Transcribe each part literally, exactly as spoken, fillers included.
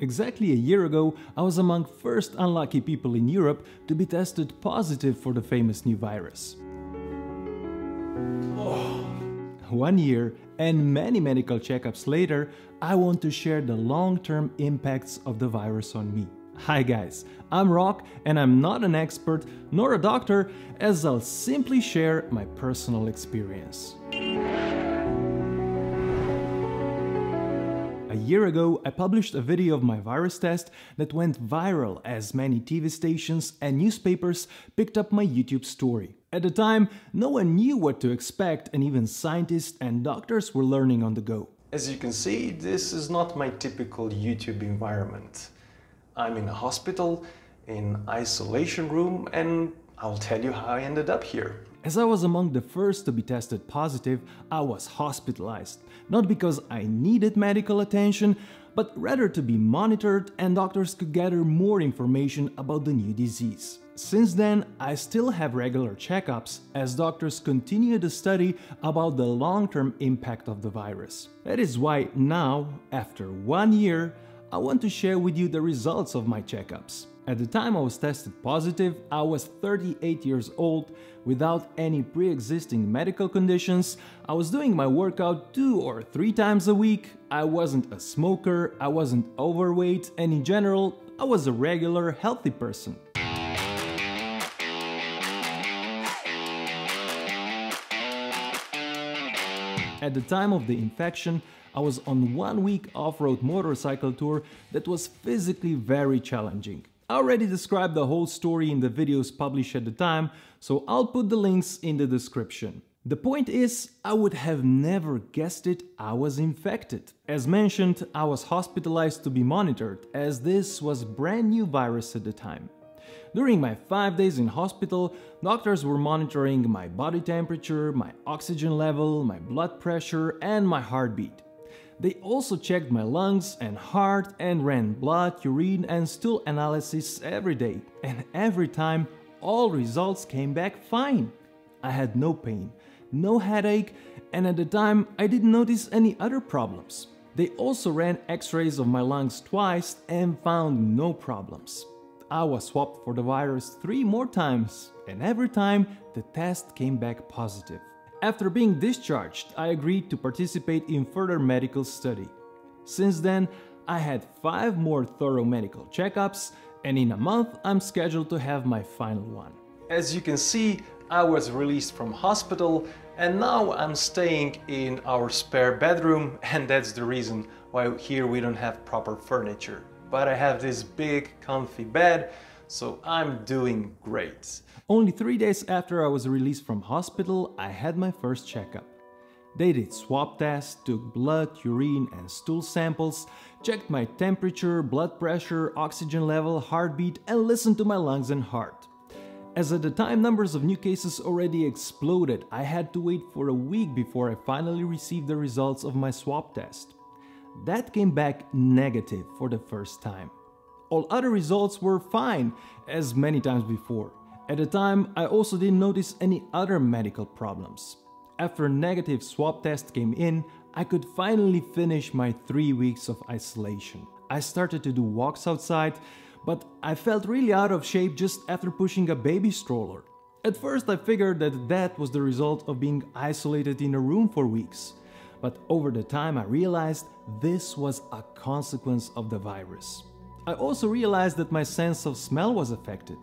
Exactly a year ago, I was among first unlucky people in Europe to be tested positive for the famous new virus. Oh. One year and many medical checkups later, I want to share the long-term impacts of the virus on me. Hi guys, I'm Rock and I'm not an expert nor a doctor, as I'll simply share my personal experience. A year ago, I published a video of my virus test that went viral as many T V stations and newspapers picked up my YouTube story. At the time, no one knew what to expect and even scientists and doctors were learning on the go. As you can see, this is not my typical YouTube environment. I'm in a hospital, in isolation room, and I'll tell you how I ended up here. As I was among the first to be tested positive, I was hospitalized, not because I needed medical attention, but rather to be monitored and doctors could gather more information about the new disease. Since then, I still have regular checkups as doctors continue to study about the long-term impact of the virus. That is why now, after one year, I want to share with you the results of my checkups. At the time I was tested positive, I was thirty-eight years old, without any pre-existing medical conditions, I was doing my workout two or three times a week, I wasn't a smoker, I wasn't overweight, and in general, I was a regular, healthy person. At the time of the infection, I was on one week off-road motorcycle tour that was physically very challenging. I already described the whole story in the videos published at the time, so I'll put the links in the description. The point is, I would have never guessed it, I was infected. As mentioned, I was hospitalized to be monitored, as this was brand new virus at the time. During my five days in hospital, doctors were monitoring my body temperature, my oxygen level, my blood pressure and my heartbeat. They also checked my lungs and heart and ran blood, urine and stool analysis every day. And every time, all results came back fine. I had no pain, no headache, and at the time I didn't notice any other problems. They also ran x-rays of my lungs twice and found no problems. I was swabbed for the virus three more times, and every time the test came back positive. After being discharged, I agreed to participate in further medical study. Since then, I had five more thorough medical checkups, and in a month I'm scheduled to have my final one. As you can see, I was released from hospital and now I'm staying in our spare bedroom, and that's the reason why here we don't have proper furniture. But I have this big comfy bed, so I'm doing great. Only three days after I was released from hospital, I had my first checkup. They did swab tests, took blood, urine and stool samples, checked my temperature, blood pressure, oxygen level, heartbeat and listened to my lungs and heart. As at the time numbers of new cases already exploded, I had to wait for a week before I finally received the results of my swab test. That came back negative for the first time. All other results were fine, as many times before. At the time, I also didn't notice any other medical problems. After a negative swab test came in, I could finally finish my three weeks of isolation. I started to do walks outside, but I felt really out of shape just after pushing a baby stroller. At first, I figured that that was the result of being isolated in a room for weeks. But over the time, I realized this was a consequence of the virus. I also realized that my sense of smell was affected.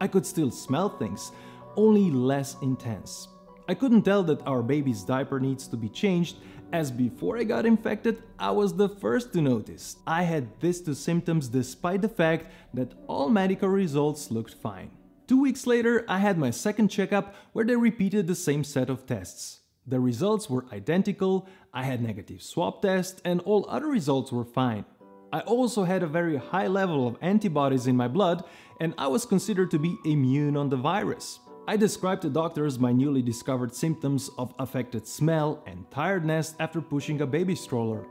I could still smell things, only less intense. I couldn't tell that our baby's diaper needs to be changed, as before I got infected, I was the first to notice. I had these two symptoms despite the fact that all medical results looked fine. Two weeks later, I had my second checkup where they repeated the same set of tests. The results were identical, I had negative swab tests and all other results were fine. I also had a very high level of antibodies in my blood and I was considered to be immune on the virus. I described to doctors my newly discovered symptoms of affected smell and tiredness after pushing a baby stroller.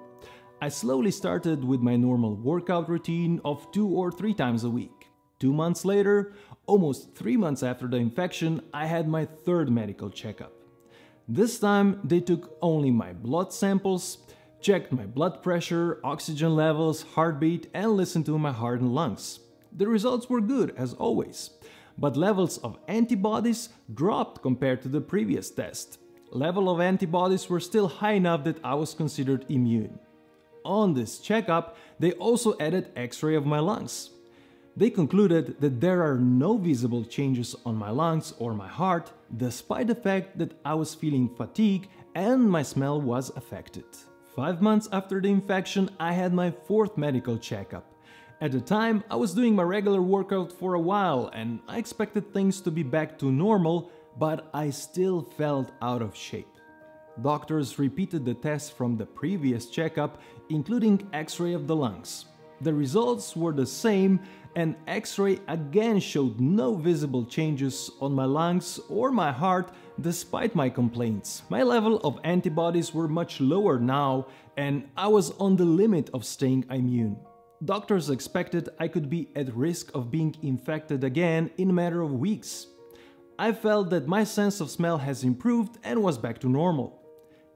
I slowly started with my normal workout routine of two or three times a week. Two months later, almost three months after the infection, I had my third medical checkup. This time they took only my blood samples, checked my blood pressure, oxygen levels, heartbeat, and listened to my heart and lungs. The results were good as always, but levels of antibodies dropped compared to the previous test. Level of antibodies were still high enough that I was considered immune. On this checkup, they also added X-ray of my lungs. They concluded that there are no visible changes on my lungs or my heart, despite the fact that I was feeling fatigue and my smell was affected. Five months after the infection, I had my fourth medical checkup. At the time, I was doing my regular workout for a while and I expected things to be back to normal, but I still felt out of shape. Doctors repeated the tests from the previous checkup, including X-ray of the lungs. The results were the same, and X-ray again showed no visible changes on my lungs or my heart despite my complaints. My level of antibodies were much lower now, and I was on the limit of staying immune. Doctors expected I could be at risk of being infected again in a matter of weeks. I felt that my sense of smell has improved and was back to normal.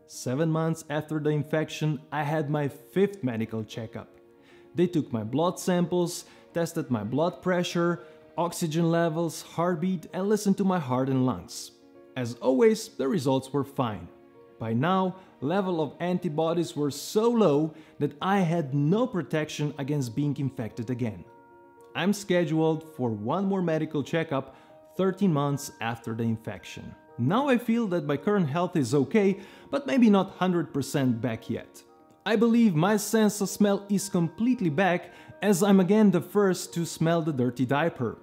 Seven months after the infection, I had my fifth medical checkup. They took my blood samples, tested my blood pressure, oxygen levels, heartbeat, and listened to my heart and lungs. As always, the results were fine. By now, level of antibodies were so low that I had no protection against being infected again. I'm scheduled for one more medical checkup thirteen months after the infection. Now I feel that my current health is okay, but maybe not one hundred percent back yet. I believe my sense of smell is completely back, as I'm again the first to smell the dirty diaper.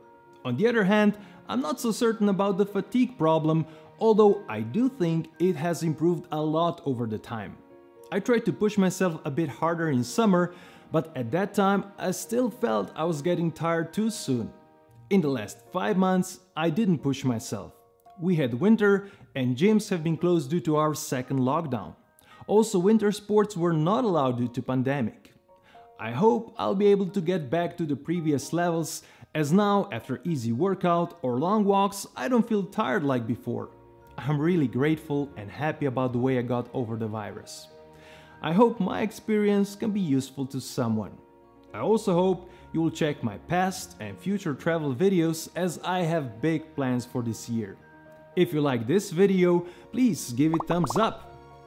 On the other hand, I'm not so certain about the fatigue problem, although I do think it has improved a lot over the time. I tried to push myself a bit harder in summer, but at that time I still felt I was getting tired too soon. In the last five months, I didn't push myself. We had winter and gyms have been closed due to our second lockdown. Also, winter sports were not allowed due to pandemic. I hope I'll be able to get back to the previous levels, as now, after easy workout or long walks, I don't feel tired like before. I'm really grateful and happy about the way I got over the virus. I hope my experience can be useful to someone. I also hope you will check my past and future travel videos, as I have big plans for this year. If you like this video, please give it thumbs up.